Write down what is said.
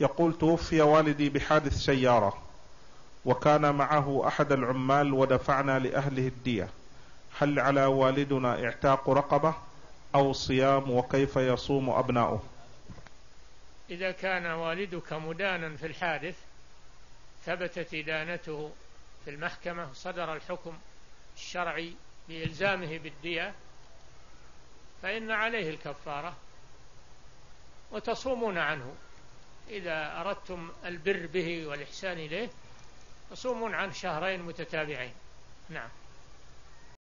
يقول توفي والدي بحادث سيارة وكان معه أحد العمال ودفعنا لأهله الدية، هل على والدنا اعتاق رقبة أو صيام وكيف يصوم أبناؤه؟ إذا كان والدك مدانا في الحادث ثبتت إدانته في المحكمة، صدر الحكم الشرعي بإلزامه بالدية، فإن عليه الكفارة وتصومون عنه إذا أردتم البر به والإحسان إليه، تصومون عنه شهرين متتابعين. نعم.